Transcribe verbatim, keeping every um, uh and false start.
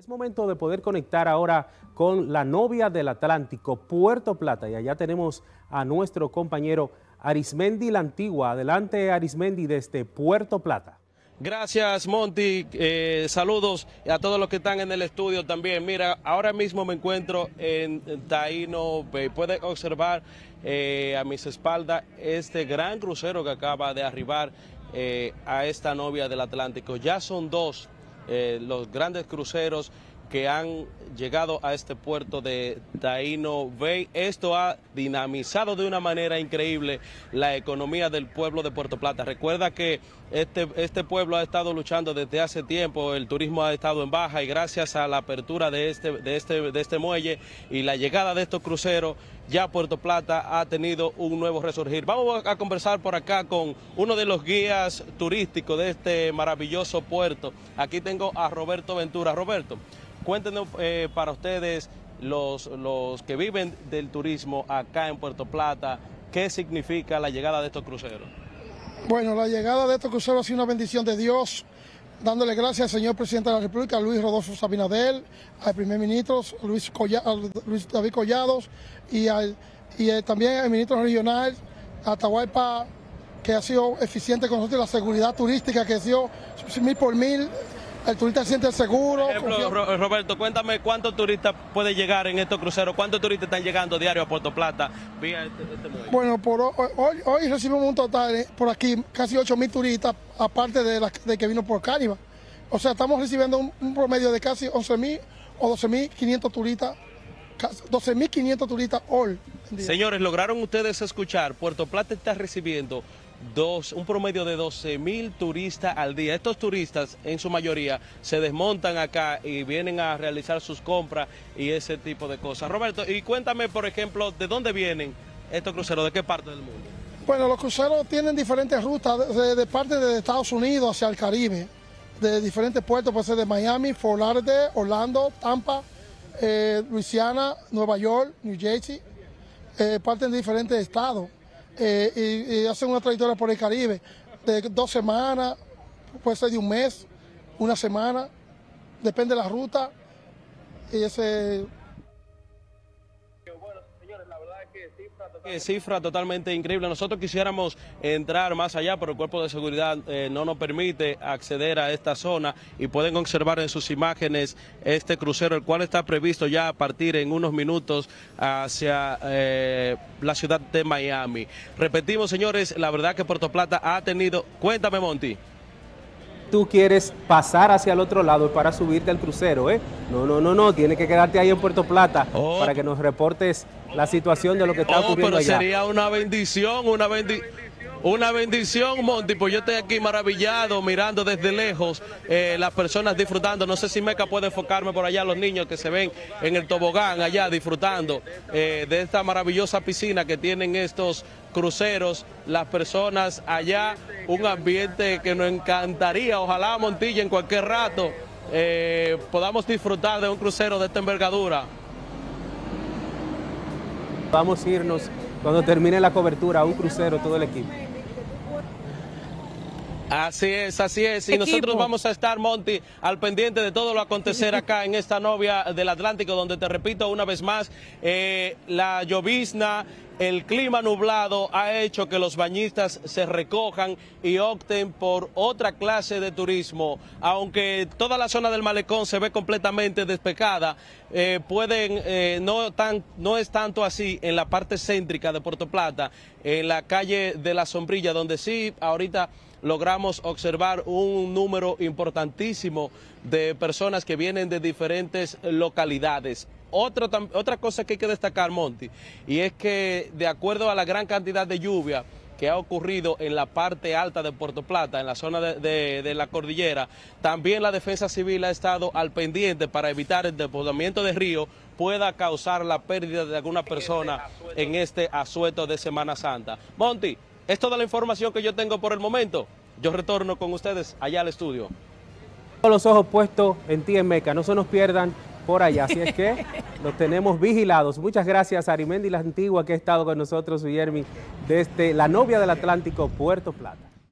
Es momento de poder conectar ahora con la novia del Atlántico, Puerto Plata, y allá tenemos a nuestro compañero Arismendy Lantigua. Adelante, Arismendy, desde Puerto Plata. Gracias, Monty. Eh, saludos a todos los que están en el estudio también. Mira, ahora mismo me encuentro en Taino Bay. Pueden observar eh, a mis espaldas este gran crucero que acaba de arribar eh, a esta novia del Atlántico. Ya son dos eh, los grandes cruceros que han llegado a este puerto de Taino Bay. Esto ha dinamizado de una manera increíble la economía del pueblo de Puerto Plata. Recuerda que este, este pueblo ha estado luchando desde hace tiempo, el turismo ha estado en baja y gracias a la apertura de este, de este, de este muelle y la llegada de estos cruceros, ya Puerto Plata ha tenido un nuevo resurgir. Vamos a conversar por acá con uno de los guías turísticos de este maravilloso puerto. Aquí tengo a Roberto Ventura. Roberto, cuéntenos eh, para ustedes, los, los que viven del turismo acá en Puerto Plata, ¿qué significa la llegada de estos cruceros? Bueno, la llegada de estos cruceros ha sido una bendición de Dios, dándole gracias al señor presidente de la República, Luis Rodolfo Abinader, al primer ministro Luis, Colla, Luis David Collados, y, al, y el, también al ministro regional, Atahualpa, que ha sido eficiente con nosotros, la seguridad turística que dio mil por mil. El turista siente seguro. Por ejemplo, Ro Roberto, cuéntame cuántos turistas puede llegar en estos cruceros, cuántos turistas están llegando diario a Puerto Plata vía este, este muelle. Bueno, por hoy, hoy recibimos un total eh, por aquí casi ocho mil turistas, aparte de, la, de que vino por Cariba. O sea, estamos recibiendo un, un promedio de casi once mil o doce mil quinientos turistas, doce mil quinientos turistas hoy. Señores, lograron ustedes escuchar, Puerto Plata está recibiendo Dos, un promedio de doce mil turistas al día. Estos turistas, en su mayoría, se desmontan acá y vienen a realizar sus compras y ese tipo de cosas. Roberto, y cuéntame, por ejemplo, ¿de dónde vienen estos cruceros? ¿De qué parte del mundo? Bueno, los cruceros tienen diferentes rutas de, de parte de Estados Unidos hacia el Caribe, de diferentes puertos, puede ser de Miami, Fort Lauderdale, Orlando, Tampa, eh, Luisiana, Nueva York, New Jersey, eh, parten de diferentes estados. Eh, y, y hacen una trayectoria por el Caribe de dos semanas, puede ser de un mes, una semana, depende de la ruta. Y ese... Bueno, señores, la verdad es que cifra totalmente... cifra totalmente increíble. Nosotros quisiéramos entrar más allá, pero el cuerpo de seguridad eh, no nos permite acceder a esta zona y pueden observar en sus imágenes este crucero, el cual está previsto ya a partir en unos minutos hacia eh, la ciudad de Miami. Repetimos, señores, la verdad que Puerto Plata ha tenido... Cuéntame, Monty. Tú quieres pasar hacia el otro lado para subirte al crucero, ¿eh? No, no, no, no, tienes que quedarte ahí en Puerto Plata oh. para que nos reportes la situación de lo que está oh, ocurriendo pero allá. Sería una bendición, una, bendi una bendición, Monty, pues yo estoy aquí maravillado, mirando desde lejos, eh, las personas disfrutando. No sé si Meca puede enfocarme por allá, los niños que se ven en el tobogán allá disfrutando eh, de esta maravillosa piscina que tienen estos cruceros, las personas allá, un ambiente que nos encantaría, ojalá Montilla en cualquier rato eh, podamos disfrutar de un crucero de esta envergadura. Vamos a irnos cuando termine la cobertura a un crucero todo el equipo. Así es, así es, y nosotros vamos a estar, Monty, al pendiente de todo lo acontecer acá en esta novia del Atlántico, donde te repito una vez más, eh, la llovizna, el clima nublado ha hecho que los bañistas se recojan y opten por otra clase de turismo. Aunque toda la zona del malecón se ve completamente despejada, eh, pueden, eh, no, tan, no es tanto así en la parte céntrica de Puerto Plata, en la calle de la Sombrilla, donde sí, ahorita logramos observar un número importantísimo de personas que vienen de diferentes localidades. Otra, otra cosa que hay que destacar, Monty, y es que de acuerdo a la gran cantidad de lluvia que ha ocurrido en la parte alta de Puerto Plata, en la zona de, de, de la cordillera, también la Defensa Civil ha estado al pendiente para evitar el desbordamiento de río pueda causar la pérdida de alguna persona en este asueto de Semana Santa. Monty, es toda la información que yo tengo por el momento. Yo retorno con ustedes allá al estudio. Con los ojos puestos en ti en Meca, no se nos pierdan por allá. Así es que los tenemos vigilados. Muchas gracias a Arismendy Lantigua, que ha estado con nosotros, Guillermo, desde la novia del Atlántico, Puerto Plata.